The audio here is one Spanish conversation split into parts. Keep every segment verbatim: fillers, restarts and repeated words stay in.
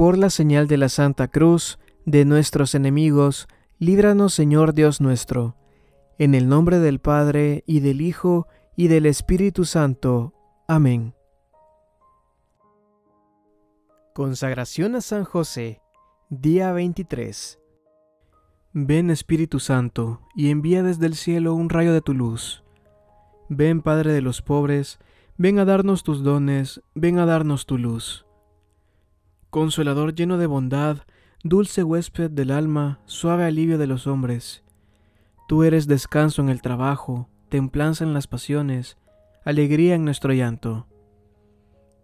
Por la señal de la Santa Cruz, de nuestros enemigos, líbranos, Señor Dios nuestro. En el nombre del Padre, y del Hijo, y del Espíritu Santo. Amén. Consagración a San José, día veintitrés. Ven, Espíritu Santo, y envía desde el cielo un rayo de tu luz. Ven, Padre de los pobres, ven a darnos tus dones, ven a darnos tu luz. Consolador lleno de bondad, dulce huésped del alma, suave alivio de los hombres. Tú eres descanso en el trabajo, templanza en las pasiones, alegría en nuestro llanto.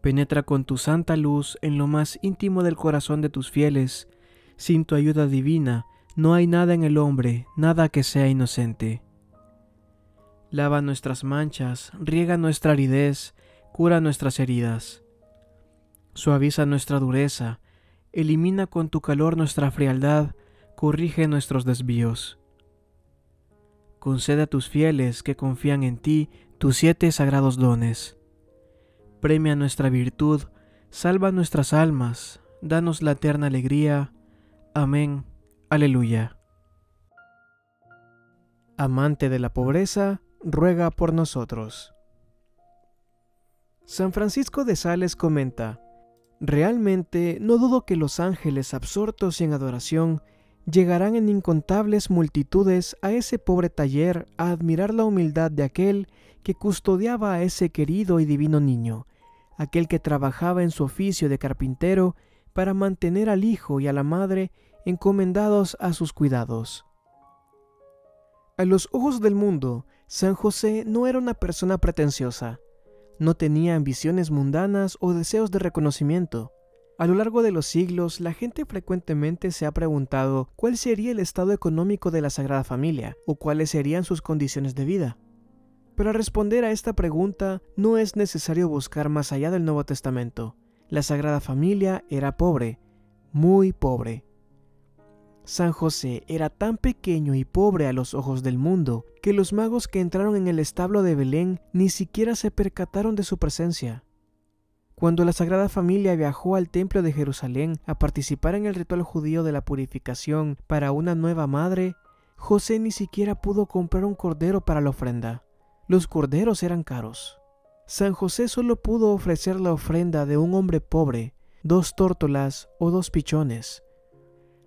Penetra con tu santa luz en lo más íntimo del corazón de tus fieles. Sin tu ayuda divina, no hay nada en el hombre, nada que sea inocente. Lava nuestras manchas, riega nuestra aridez, cura nuestras heridas. Suaviza nuestra dureza, elimina con tu calor nuestra frialdad, corrige nuestros desvíos. Concede a tus fieles que confían en ti tus siete sagrados dones. Premia nuestra virtud, salva nuestras almas, danos la eterna alegría. Amén. Aleluya. Amante de la pobreza, ruega por nosotros. San Francisco de Sales comenta: realmente no dudo que los ángeles absortos y en adoración llegarán en incontables multitudes a ese pobre taller a admirar la humildad de aquel que custodiaba a ese querido y divino niño, aquel que trabajaba en su oficio de carpintero para mantener al hijo y a la madre encomendados a sus cuidados. A los ojos del mundo, San José no era una persona pretenciosa. No tenía ambiciones mundanas o deseos de reconocimiento. A lo largo de los siglos, la gente frecuentemente se ha preguntado cuál sería el estado económico de la Sagrada Familia o cuáles serían sus condiciones de vida. Para responder a esta pregunta, no es necesario buscar más allá del Nuevo Testamento. La Sagrada Familia era pobre, muy pobre. San José era tan pequeño y pobre a los ojos del mundo que los magos que entraron en el establo de Belén ni siquiera se percataron de su presencia. Cuando la Sagrada Familia viajó al Templo de Jerusalén a participar en el ritual judío de la purificación para una nueva madre, José ni siquiera pudo comprar un cordero para la ofrenda. Los corderos eran caros. San José solo pudo ofrecer la ofrenda de un hombre pobre, dos tórtolas o dos pichones.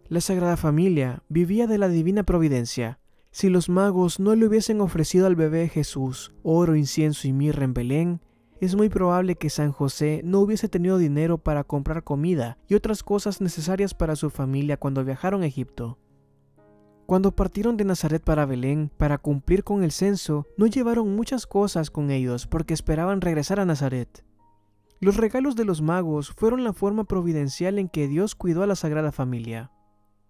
La Sagrada Familia vivía de la divina providencia. Si los magos no le hubiesen ofrecido al bebé Jesús oro, incienso y mirra en Belén, es muy probable que San José no hubiese tenido dinero para comprar comida y otras cosas necesarias para su familia cuando viajaron a Egipto. Cuando partieron de Nazaret para Belén para cumplir con el censo, no llevaron muchas cosas con ellos porque esperaban regresar a Nazaret. Los regalos de los magos fueron la forma providencial en que Dios cuidó a la Sagrada Familia.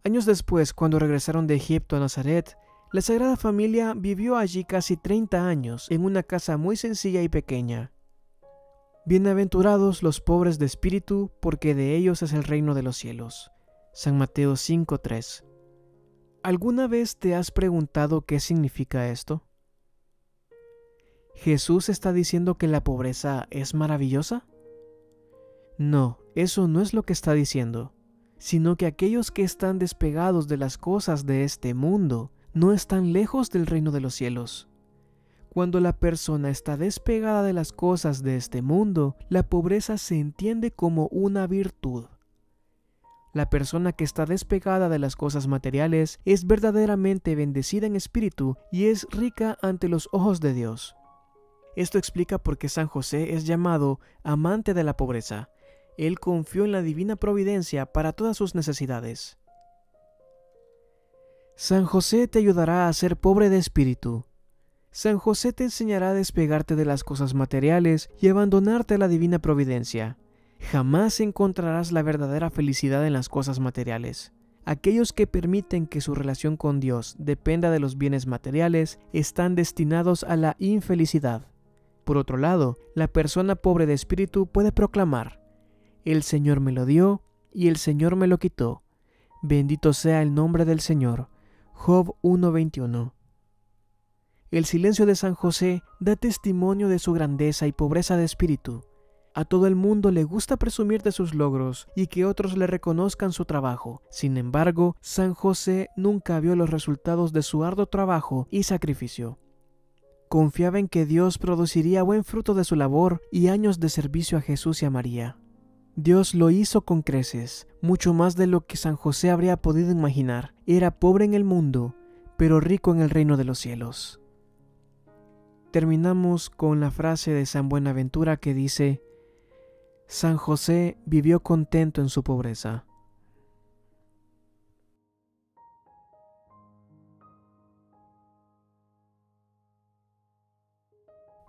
Años después, cuando regresaron de Egipto a Nazaret, la Sagrada Familia vivió allí casi treinta años en una casa muy sencilla y pequeña. Bienaventurados los pobres de espíritu, porque de ellos es el reino de los cielos. San Mateo cinco tres. ¿Alguna vez te has preguntado qué significa esto? ¿Jesús está diciendo que la pobreza es maravillosa? No, eso no es lo que está diciendo, sino que aquellos que están despegados de las cosas de este mundo no están lejos del reino de los cielos. Cuando la persona está despegada de las cosas de este mundo, la pobreza se entiende como una virtud. La persona que está despegada de las cosas materiales es verdaderamente bendecida en espíritu y es rica ante los ojos de Dios. Esto explica por qué San José es llamado amante de la pobreza. Él confió en la divina providencia para todas sus necesidades. San José te ayudará a ser pobre de espíritu. San José te enseñará a despegarte de las cosas materiales y abandonarte a la divina providencia. Jamás encontrarás la verdadera felicidad en las cosas materiales. Aquellos que permiten que su relación con Dios dependa de los bienes materiales están destinados a la infelicidad. Por otro lado, la persona pobre de espíritu puede proclamar: el Señor me lo dio y el Señor me lo quitó. Bendito sea el nombre del Señor. Job uno veintiuno. El silencio de San José da testimonio de su grandeza y pobreza de espíritu. A todo el mundo le gusta presumir de sus logros y que otros le reconozcan su trabajo. Sin embargo, San José nunca vio los resultados de su arduo trabajo y sacrificio. Confiaba en que Dios produciría buen fruto de su labor y años de servicio a Jesús y a María. Dios lo hizo con creces, mucho más de lo que San José habría podido imaginar. Era pobre en el mundo, pero rico en el reino de los cielos. Terminamos con la frase de San Buenaventura que dice: San José vivió contento en su pobreza.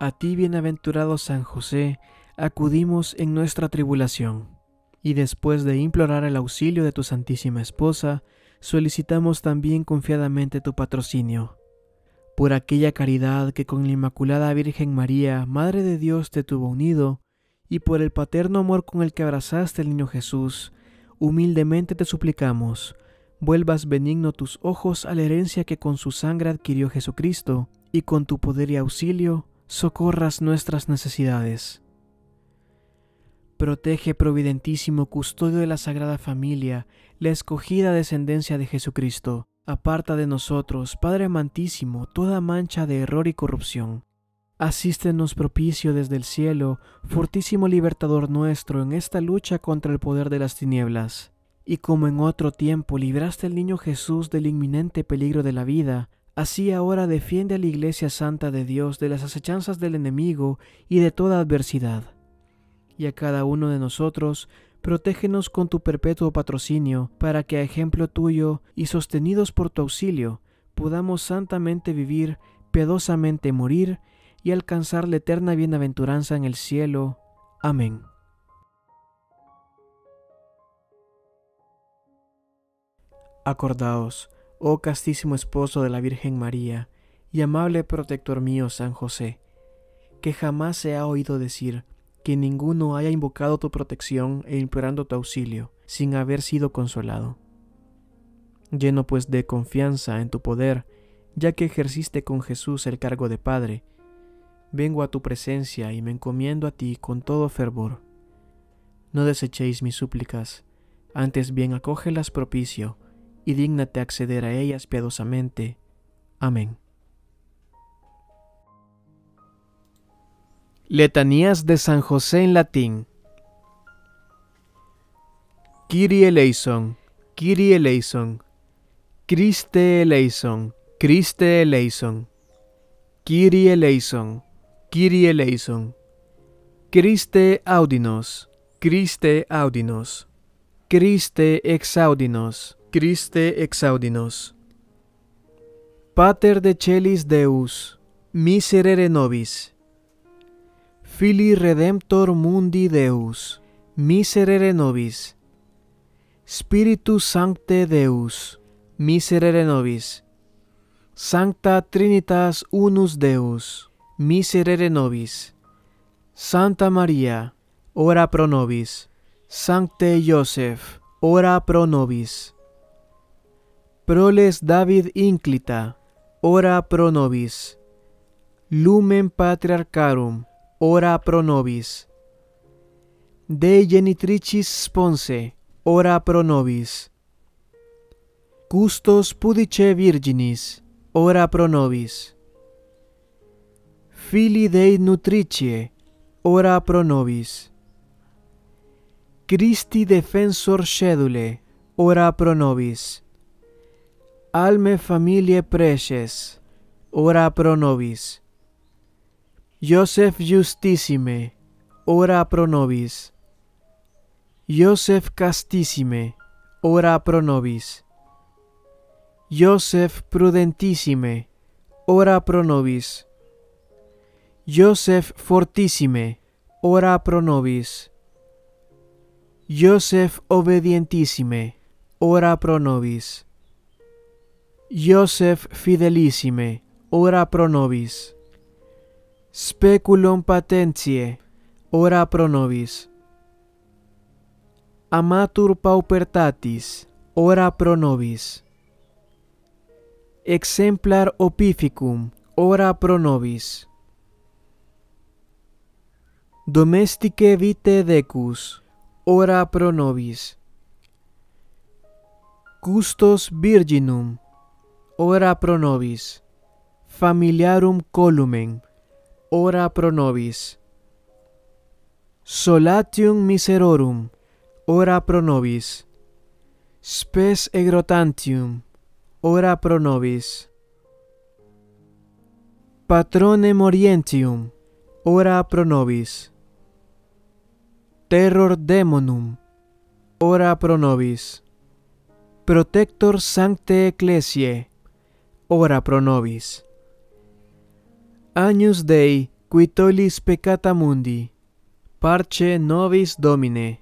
A ti, bienaventurado San José, acudimos en nuestra tribulación, y después de implorar el auxilio de tu Santísima Esposa, solicitamos también confiadamente tu patrocinio. Por aquella caridad que con la Inmaculada Virgen María, Madre de Dios, te tuvo unido, y por el paterno amor con el que abrazaste al niño Jesús, humildemente te suplicamos, vuelvas benigno tus ojos a la herencia que con su sangre adquirió Jesucristo, y con tu poder y auxilio, socorras nuestras necesidades. Protege, providentísimo custodio de la Sagrada Familia, la escogida descendencia de Jesucristo. Aparta de nosotros, Padre amantísimo, toda mancha de error y corrupción. Asístenos propicio desde el cielo, fortísimo libertador nuestro, en esta lucha contra el poder de las tinieblas. Y como en otro tiempo libraste al niño Jesús del inminente peligro de la vida, así ahora defiende a la Iglesia Santa de Dios de las asechanzas del enemigo y de toda adversidad. Y a cada uno de nosotros, protégenos con tu perpetuo patrocinio, para que a ejemplo tuyo y sostenidos por tu auxilio, podamos santamente vivir, piadosamente morir, y alcanzar la eterna bienaventuranza en el cielo. Amén. Acordaos, oh castísimo esposo de la Virgen María, y amable protector mío San José, que jamás se ha oído decir que ninguno haya invocado tu protección e implorando tu auxilio, sin haber sido consolado. Lleno pues de confianza en tu poder, ya que ejerciste con Jesús el cargo de Padre, vengo a tu presencia y me encomiendo a ti con todo fervor. No desechéis mis súplicas, antes bien acógelas propicio, y dígnate acceder a ellas piadosamente. Amén. Letanías de San José en latín. Kyrie eleison, Kyrie eleison, Christe eleison, Christe eleison, Kyrie eleison, Kyrie eleison, Christe audinos, Christe audinos, Christe exaudinos, Christe exaudinos. Pater Decelis Deus, miserere nobis. Filii Redemptor Mundi Deus, miserere nobis. Spiritus Sancte Deus, miserere nobis. Sancta Trinitas Unus Deus, miserere nobis. Santa Maria, ora pro nobis. Sancte Iosef, ora pro nobis. Proles David Inclita, ora pro nobis. Lumen Patriarcharum, ora pro nobis. Dei Genitricis Sponse, ora pro nobis. Custos Pudice Virginis, ora pro nobis. Filii Dei nutricie, ora pro nobis. Christi defensor cedule, ora pro nobis. Alme familiae preces, ora pro nobis. Iosef justissime, ora pro nobis. Iosef castissime, ora pro nobis. Iosef prudentissime, ora pro nobis. Iosef fortissime, ora pro nobis. Iosef obedientissime, ora pro nobis. Iosef fidelissime, ora pro nobis. Speculum patentiae, ora pro nobis. Amatur paupertatis, ora pro nobis. Exemplar opificum, ora pro nobis. Domestice vitae decus, ora pro nobis. Custos virginum, ora pro nobis. Familiarum columen, ora pro nobis. Solatium miserorum, ora pro nobis. Spes egrotantium, ora pro nobis. Patronem orientium, ora pro nobis. Terror demonum, ora pro nobis. Protector sancte ecclesiae, ora pro nobis. Agnus Dei, qui tollis peccata mundi, parce nobis Domine.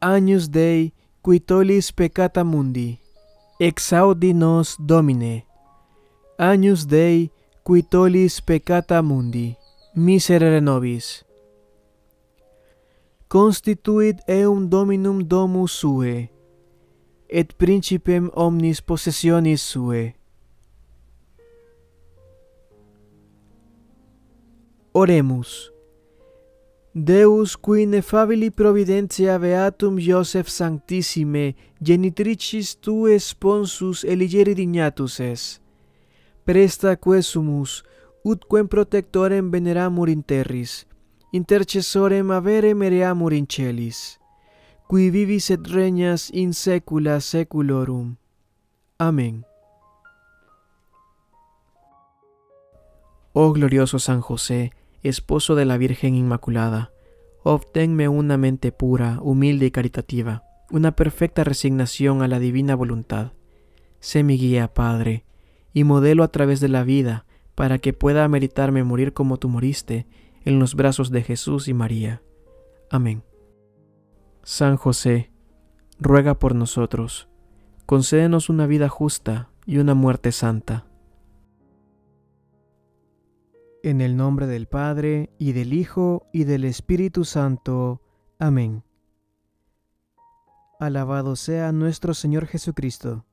Agnus Dei, qui tollis peccata mundi, exaudi nos Domine. Agnus Dei, qui tollis peccata mundi, miserere nobis. Constituit eum Dominum domus sue, et principem omnis possessionis sue. Oremus. Deus, qui ineffabili providentia beatum Iosef sanctissime genitricis tue sponsus eligeri dignatus es, presta quesumus, utquem protectorem veneramur in terris, intercessorem avere mereamur in celis, qui vivis et regnas in saecula saeculorum. Amén. Oh glorioso San José, esposo de la Virgen Inmaculada, obténme una mente pura, humilde y caritativa, una perfecta resignación a la divina voluntad. Sé mi guía, Padre, y modelo a través de la vida, para que pueda meritarme morir como tú moriste, en los brazos de Jesús y María. Amén. San José, ruega por nosotros. Concédenos una vida justa y una muerte santa. En el nombre del Padre, y del Hijo, y del Espíritu Santo. Amén. Alabado sea nuestro Señor Jesucristo.